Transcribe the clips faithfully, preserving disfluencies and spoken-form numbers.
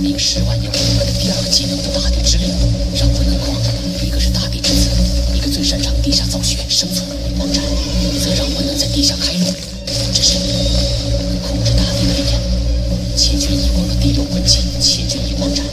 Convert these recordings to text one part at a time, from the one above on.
一个十万年后我的第二个技能的大地之力，让我能狂。一个是大地之子，一个最擅长地下造血生存。王禅则让我能在地下开路。只是我能控制大地的力量。千钧一光的地流魂技，千钧一光斩。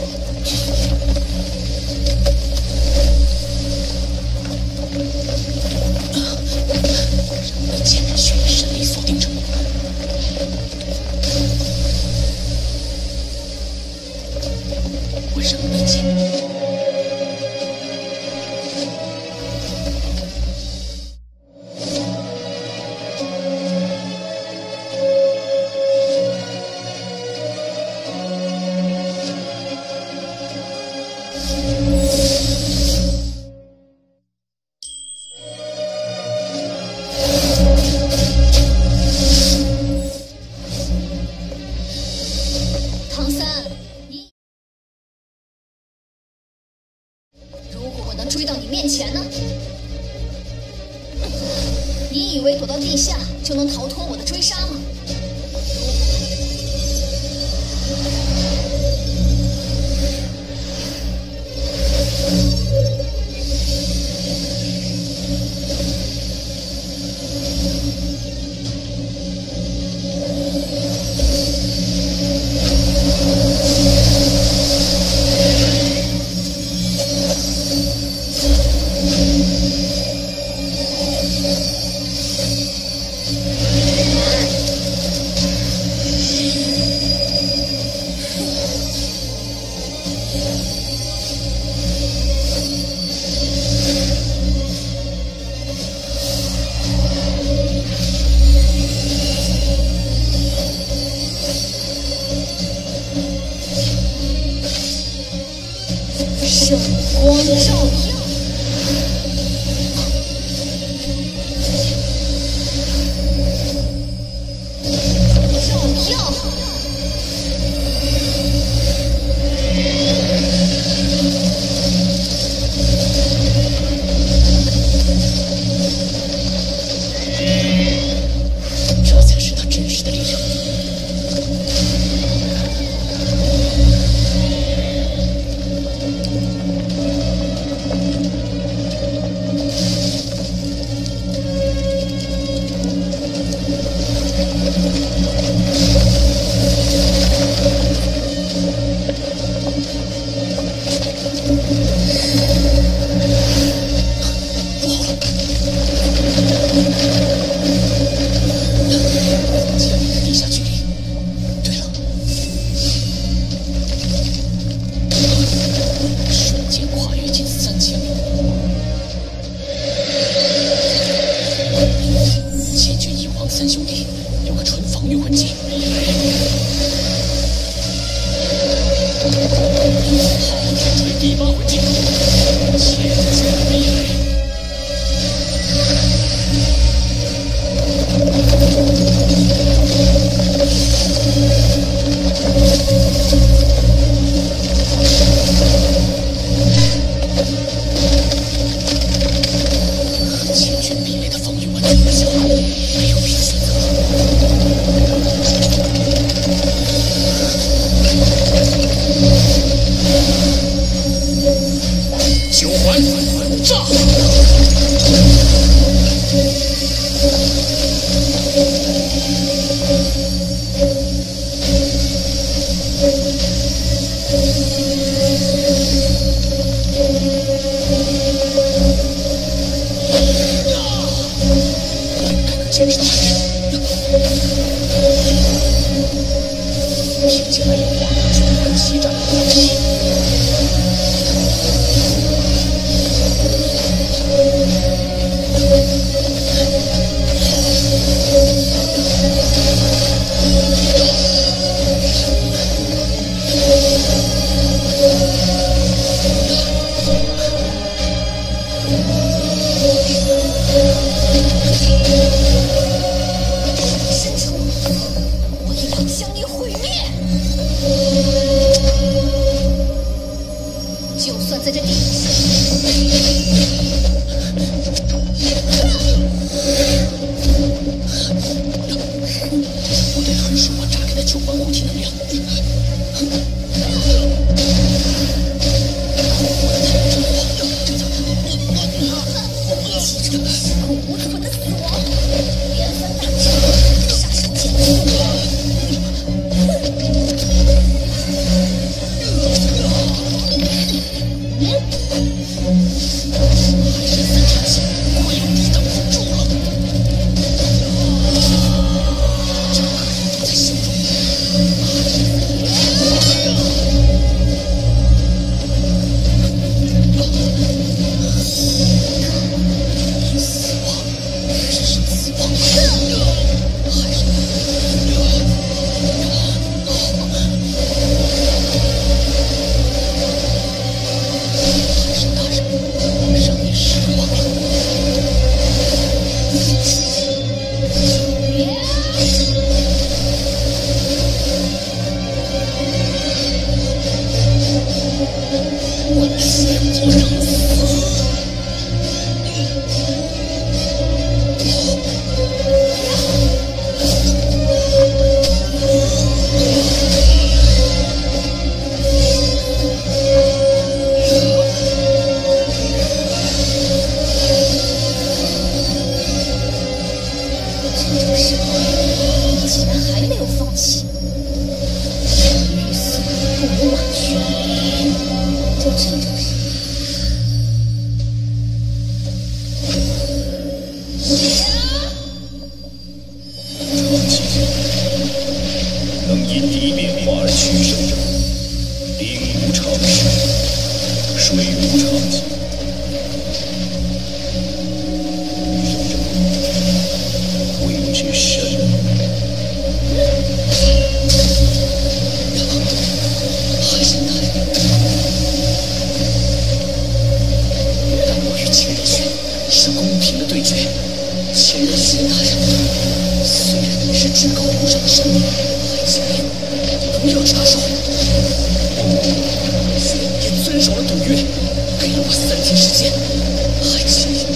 我得吞噬王炸给的九万物体能量。因地变化而趋胜。兵无常势，水无常形。谓之神。海神台。但我与千仞雪是公平的对决。千仞雪大人，虽然你是至高无上的神明。 不要插手！虽然也遵守了赌约，给了我三天时间，还请你。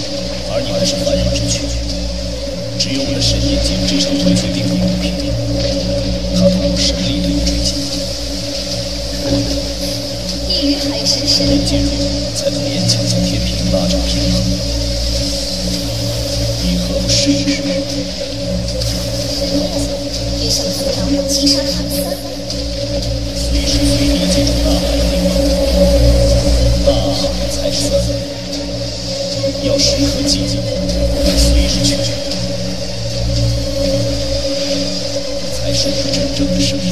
而你还是凡人之躯，只有我的神印进入这场推决并不公平，他通过神力对你追击。一与海神神力介入，才能勉强将天平拉至平衡。你何不试一试？遇上何掌握击杀唐三？ 随时随地进入大海的领域，大海才是三，要时刻记住，随时去取，才是我真正的生命，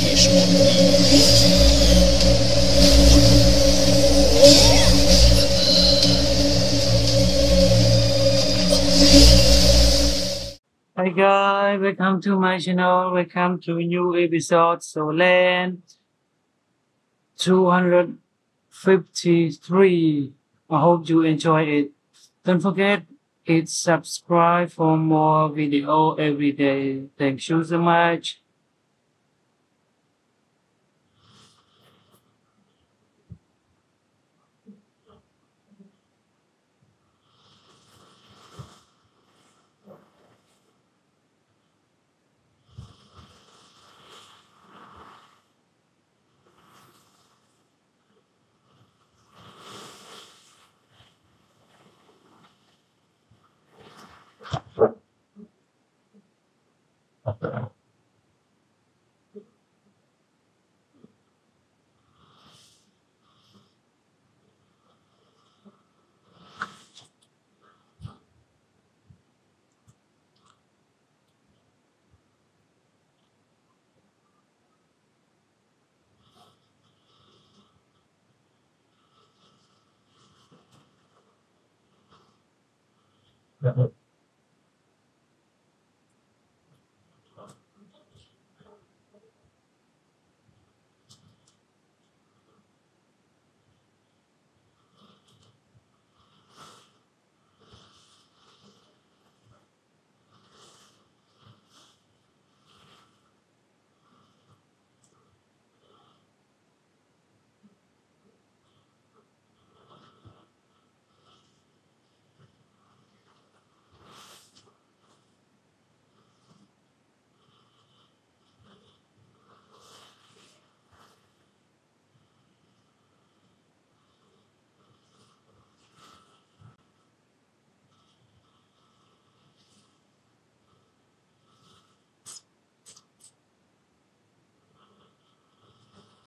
也是我的意义。 Hi guys, welcome to my channel, welcome to a new episode, Solent two hundred fifty-three. I hope you enjoy it. Don't forget, hit subscribe for more video every day. Thank you so much. That